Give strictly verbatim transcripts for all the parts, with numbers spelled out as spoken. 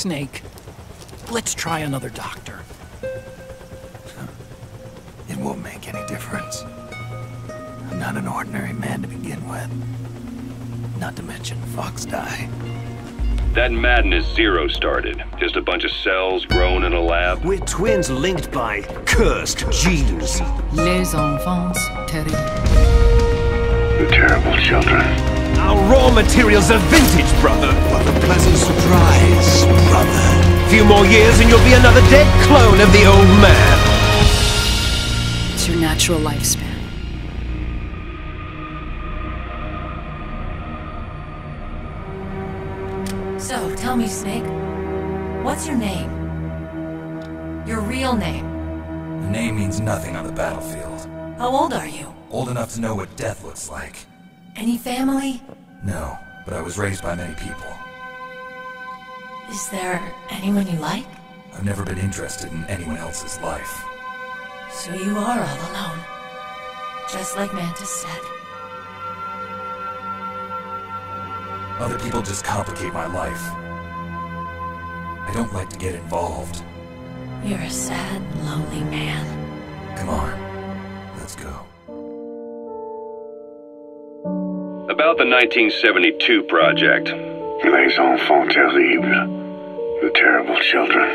Snake. Let's try another doctor. It won't make any difference. I'm not an ordinary man to begin with. Not to mention Foxdie. That madness Zero started. Just a bunch of cells grown in a lab. We're twins linked by cursed genes. Les Enfants Terribles. The terrible children. Our raw materials are vintage, brother. What a pleasant surprise, brother. Few more years and you'll be another dead clone of the old man. It's your natural lifespan. So, tell me, Snake, what's your name? Your real name? The name means nothing on the battlefield. How old are you? Old enough to know what death looks like. Any family? No, but I was raised by many people. Is there anyone you like? I've never been interested in anyone else's life. So you are all alone. Just like Mantis said. Other people just complicate my life. I don't like to get involved. You're a sad, lonely man. Come on. Let's go. About the nineteen seventy-two project. Les Enfants Terribles. The Terrible Children.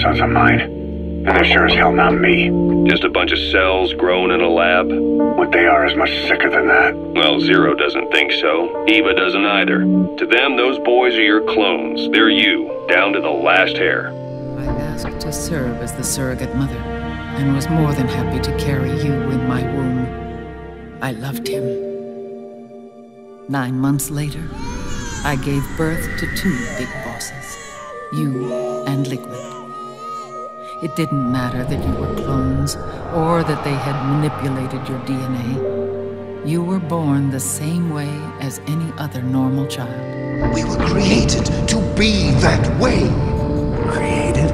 Sons of mine, and they're sure as hell not me. Just a bunch of cells grown in a lab? What they are is much sicker than that. Well, Zero doesn't think so. Eva doesn't either. To them, those boys are your clones. They're you, down to the last hair. I asked to serve as the surrogate mother, and was more than happy to carry you in my womb. I loved him. Nine months later, I gave birth to two big bosses, you and Liquid. It didn't matter that you were clones, or that they had manipulated your D N A. You were born the same way as any other normal child. We were created to be that way. Created?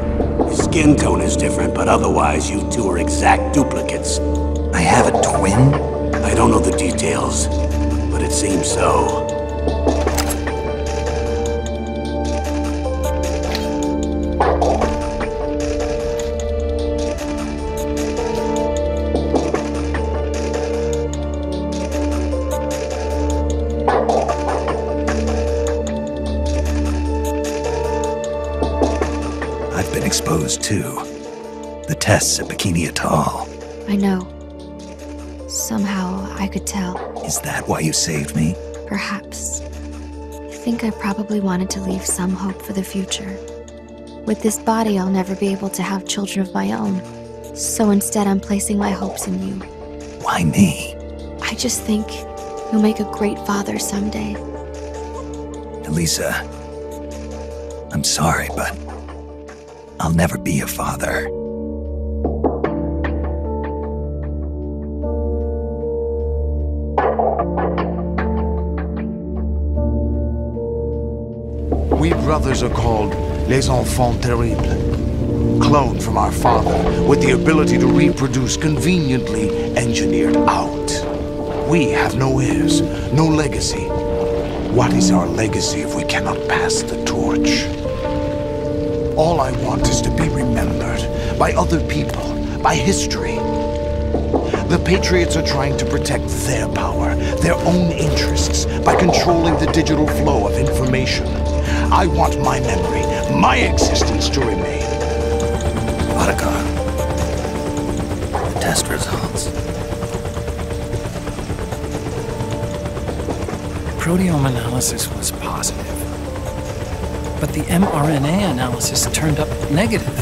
Your skin tone is different, but otherwise you two are exact duplicates. I have a twin? I don't know the details, but it seems so. Exposed to the tests at Bikini Atoll. I know. Somehow I could tell. Is that why you saved me? Perhaps. I think I probably wanted to leave some hope for the future. With this body, I'll never be able to have children of my own. So instead, I'm placing my hopes in you. Why me? I just think you'll make a great father someday. Elisa, I'm sorry, but I'll never be a father. We brothers are called Les Enfants Terribles, cloned from our father, with the ability to reproduce conveniently engineered out. We have no heirs, no legacy. What is our legacy if we cannot pass the torch? All I want is to be remembered by other people, by history. The Patriots are trying to protect their power, their own interests, by controlling the digital flow of information. I want my memory, my existence to remain. Ottokar, test results. Proteome analysis was positive. But the m R N A analysis turned up negative.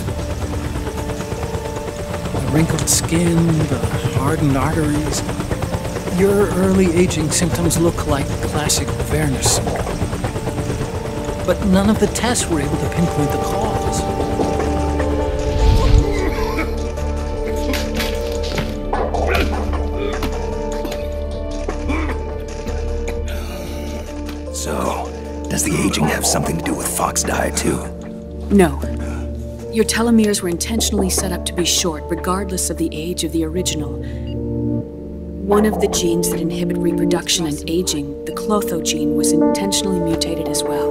The wrinkled skin, the hardened arteries. Your early aging symptoms look like classic Werner's syndrome. But none of the tests were able to pinpoint the cause. So, does the aging have have something to do with Foxdie, too. No. Your telomeres were intentionally set up to be short, regardless of the age of the original. One of the genes that inhibit reproduction and aging, the Clotho gene, was intentionally mutated as well.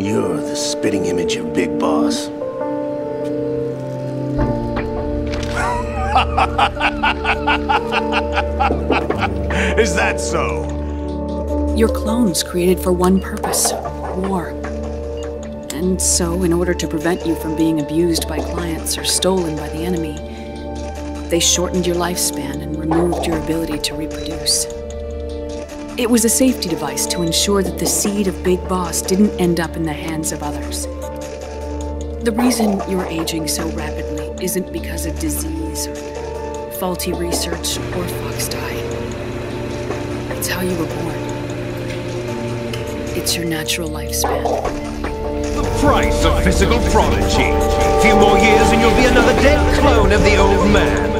You're the spitting image of Big Boss. Is that so? Your clones created for one purpose, war. And so, in order to prevent you from being abused by clients or stolen by the enemy, they shortened your lifespan and removed your ability to reproduce. It was a safety device to ensure that the seed of Big Boss didn't end up in the hands of others. The reason you're aging so rapidly isn't because of disease or faulty research or Foxdie. It's how you were born. It's your natural lifespan. The price of physical prodigy. A few more years and you'll be another dead clone of the old man.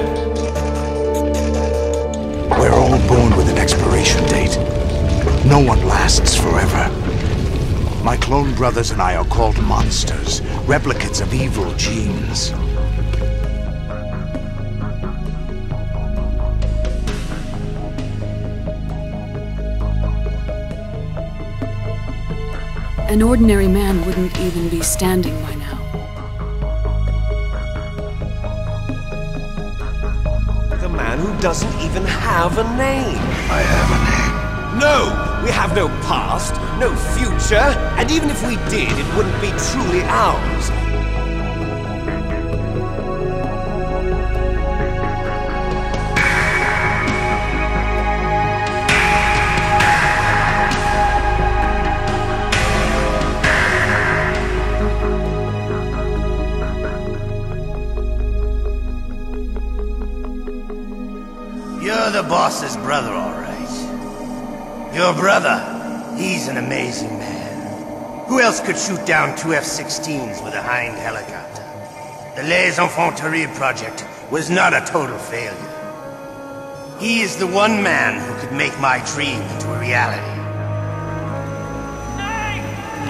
We're all born with an expiration date. No one lasts forever. My clone brothers and I are called monsters, replicates of evil genes. An ordinary man wouldn't even be standing by now. Who doesn't even have a name. I have a name. No! We have no past, no future, and even if we did, it wouldn't be truly ours. You're the boss's brother, all right. Your brother, he's an amazing man. Who else could shoot down two F sixteens with a Hind helicopter? The Les Enfants Terribles project was not a total failure. He is the one man who could make my dream into a reality.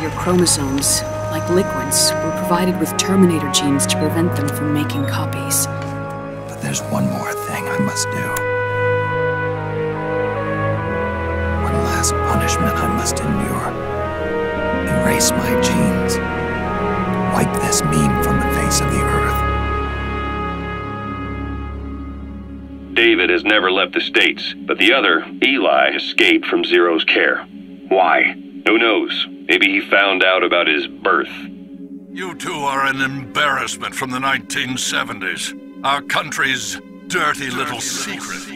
Your chromosomes, like liquids, were provided with Terminator genes to prevent them from making copies. But there's one more thing I must do. Punishment I must endure. Erase my genes. Wipe this meme from the face of the earth. David has never left the States, but the other, Eli, escaped from Zero's care. Why? Who knows? Maybe he found out about his birth. You two are an embarrassment from the nineteen seventies. Our country's dirty, dirty little, little secret.